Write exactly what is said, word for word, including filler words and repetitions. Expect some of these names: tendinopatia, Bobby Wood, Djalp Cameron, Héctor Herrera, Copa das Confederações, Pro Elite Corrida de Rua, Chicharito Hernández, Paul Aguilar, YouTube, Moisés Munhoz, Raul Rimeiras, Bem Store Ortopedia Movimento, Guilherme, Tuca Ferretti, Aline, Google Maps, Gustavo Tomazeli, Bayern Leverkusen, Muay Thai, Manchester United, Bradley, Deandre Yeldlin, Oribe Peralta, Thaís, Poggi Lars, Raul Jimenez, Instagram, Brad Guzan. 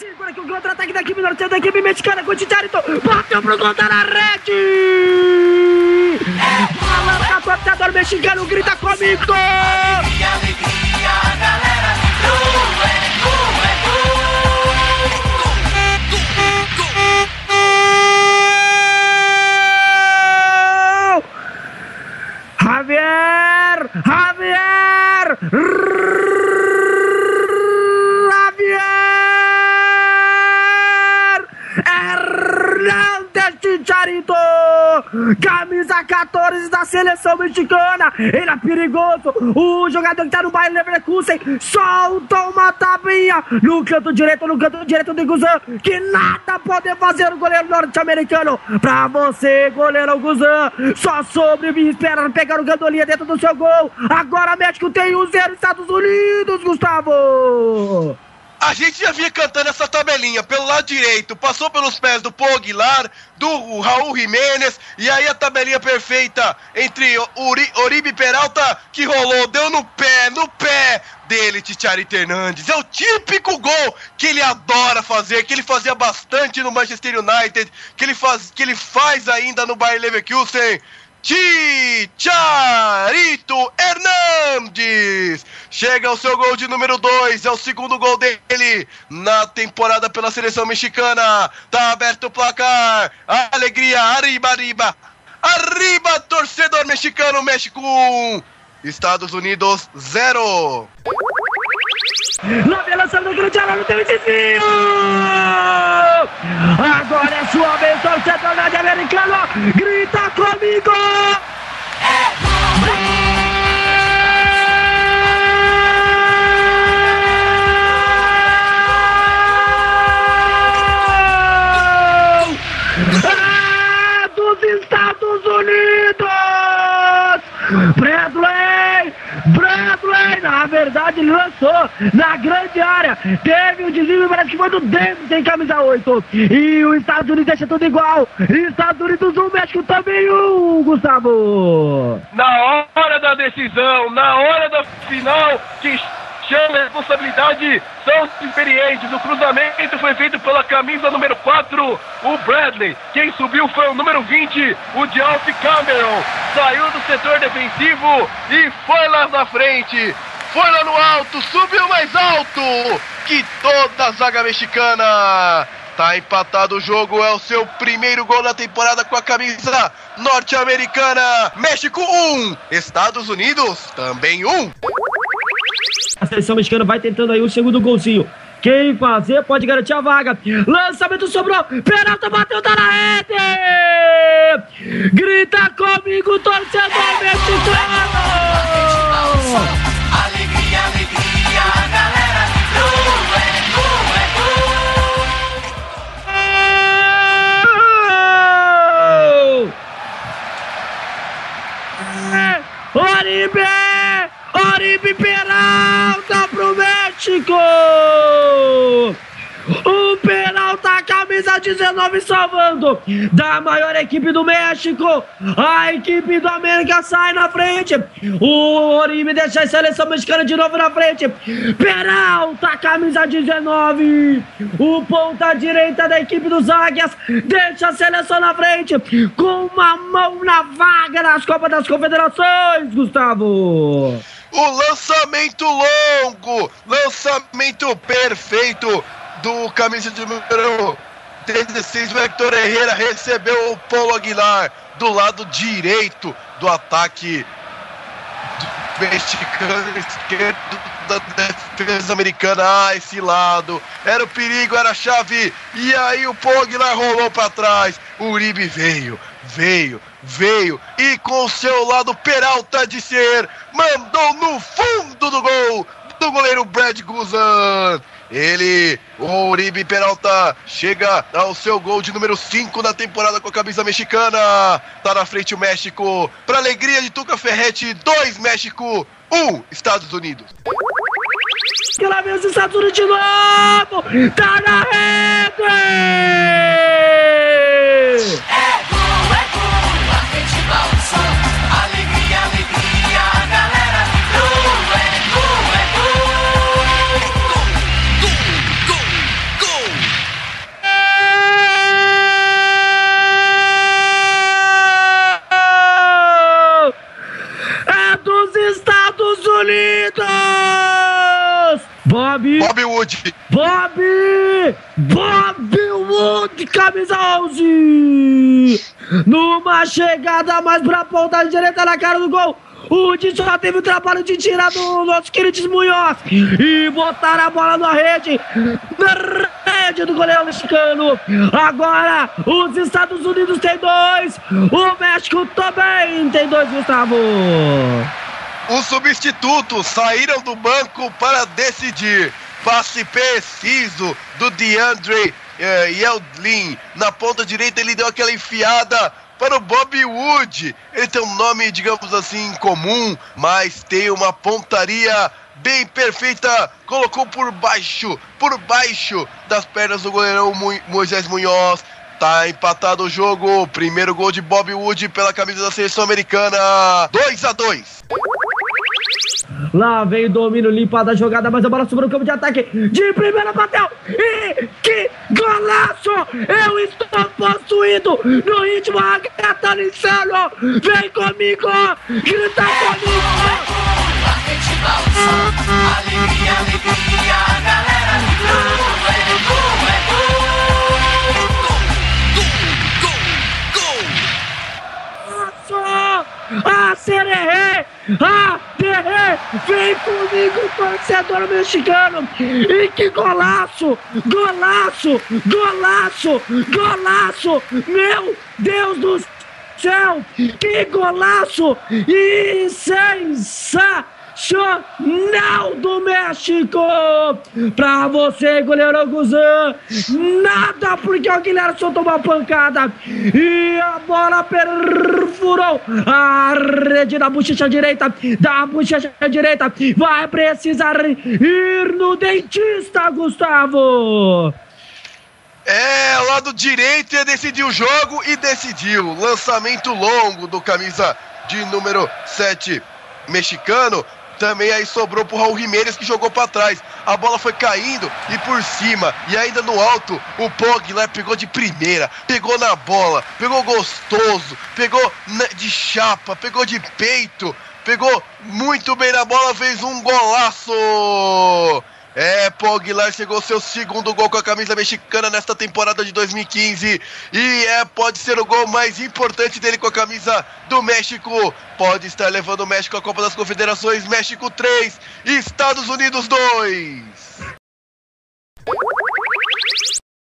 Segura que o contra-ataque da equipe norte da equipe mexicana com o Chicharito. Bateu pro gol, tá na rede. É o torcedor mexicano, grita comigo. Alegria, alegria, galera. Gol, é gol, é gol. Javier, Javier. Chicharito, camisa quatorze da seleção mexicana, ele é perigoso, o jogador que tá no Bayern Leverkusen, solta uma tabinha no canto direito, no canto direito do Guzan, que nada pode fazer o goleiro norte-americano. Pra você, goleiro Guzan, só sobrevive, espera pegar o gandolinha dentro do seu gol. Agora México tem um a zero, Estados Unidos, Gustavo. A gente já vinha cantando essa tabelinha pelo lado direito, passou pelos pés do Paul Aguilar, do Raul Jimenez, e aí a tabelinha perfeita entre Uri, Oribe Peralta, que rolou, deu no pé, no pé dele, Chicharito Hernández. É o típico gol que ele adora fazer, que ele fazia bastante no Manchester United, que ele faz, que ele faz ainda no Bayern Leverkusen. Chicharito Hernández chega ao seu gol de número dois, é o segundo gol dele na temporada pela seleção mexicana. Tá aberto o placar, alegria, arriba, arriba, arriba, torcedor mexicano. México um, Estados Unidos zero. Lave lançando o grande alano, tem decisivo! Agora é sua vez, torcedor norte-americano! Grita comigo! É é dos Estados Unidos! Bradley! Bradley, na verdade, ele lançou na grande área, teve um desvio, parece que foi do Davis, tem camisa oito, e o Estados Unidos deixa tudo igual, Estados Unidos um, México também um, Gustavo. Na hora da decisão, na hora da final, que chama a responsabilidade, são os experientes. O cruzamento foi feito pela camisa número quatro, o Bradley. Quem subiu foi o número vinte, o Djalp Cameron. Saiu do setor defensivo e foi lá na frente. Foi lá no alto, subiu mais alto que toda a zaga mexicana. Tá empatado o jogo, é o seu primeiro gol da temporada com a camisa norte-americana. México um, Estados Unidos também um. A seleção mexicana vai tentando aí o segundo golzinho. Quem fazer pode garantir a vaga. Lançamento sobrou. Peralta bateu, tá na rede. Grita comigo, torcedor mexicano. Alegria, alegria, galera. Gol, é gol, é gol. Oribe, Oribe Peralta pro México. O Peralta, camisa dezenove, salvando da maior equipe do México. A equipe do América sai na frente. O Oribe deixa a seleção mexicana de novo na frente. Peralta, camisa dezenove, o ponta direita da equipe dos Águias, deixa a seleção na frente, com uma mão na vaga nas Copas das Confederações, Gustavo. O lançamento longo, lançamento perfeito do camisa de número dezesseis, o Héctor Herrera recebeu o Paul Aguilar do lado direito do ataque mexicano, esquerdo da defesa americana. Ah, esse lado era o perigo, era a chave, e aí o Poggi Lars rolou para trás, o Uribe veio, veio, veio, e com o seu lado Peralta de ser, mandou no fundo do gol do goleiro Brad Guzan. Ele, o Oribe Peralta, chega ao seu gol de número cinco da temporada com a camisa mexicana. Tá na frente o México, pra alegria de Tuca Ferretti, dois México, um Estados Unidos. Que lá vem os Estados Unidos de novo, tá na rede! É gol, é gol, a gente balançou, alegria, alegria, galera, gol, é gol, é gol! Gol, gol, gol, gol! Bobby. Bobby Wood. Bobby! Bobby Wood, camisa onze! Numa chegada mais pra ponta direita na cara do gol. O Di só teve o trabalho de tirar do nosso querido Munhoz e botar a bola na rede. Na rede do goleiro mexicano. Agora os Estados Unidos têm dois. O México também tem dois, Gustavo. Os substitutos saíram do banco para decidir. Passe preciso do Deandre eh, Yeldlin. Na ponta direita ele deu aquela enfiada para o Bobby Wood. Ele tem um nome, digamos assim, comum, mas tem uma pontaria bem perfeita. Colocou por baixo, por baixo das pernas do goleirão Moisés Munhoz. Tá empatado o jogo. Primeiro gol de Bobby Wood pela camisa da seleção americana. dois a dois. Lá vem o domínio limpa da jogada, mas a bola sobrou no campo de ataque. De primeira bateu. E que golaço! Eu estou possuído no ritmo agretalizado. Vem comigo! Grita comigo! Alegria, alegria, a galera ligou. Ah, sererê! Ah, terê! Vem comigo, torcedor mexicano! E que golaço! Golaço! Golaço! Golaço! Meu Deus do céu! Que golaço! E sensacional! Jornal do México! Pra você, goleiro Guzan, nada, porque o Guilherme soltou uma pancada e a bola perfurou a rede da bochecha direita, da bochecha direita, vai precisar ir no dentista, Gustavo! É, lado direito ia decidir o jogo e decidiu. Lançamento longo do camisa de número sete mexicano. Também aí sobrou pro Raul Rimeiras, que jogou pra trás. A bola foi caindo e por cima. E ainda no alto, o Poggi Lars pegou de primeira. Pegou na bola. Pegou gostoso. Pegou de chapa. Pegou de peito. Pegou muito bem na bola. Fez um golaço. É, Poggi Lars chegou seu segundo gol com a camisa mexicana nesta temporada de dois mil e quinze. E é, pode ser o gol mais importante dele com a camisa do México. Pode estar levando o México à Copa das Confederações. México três, Estados Unidos dois.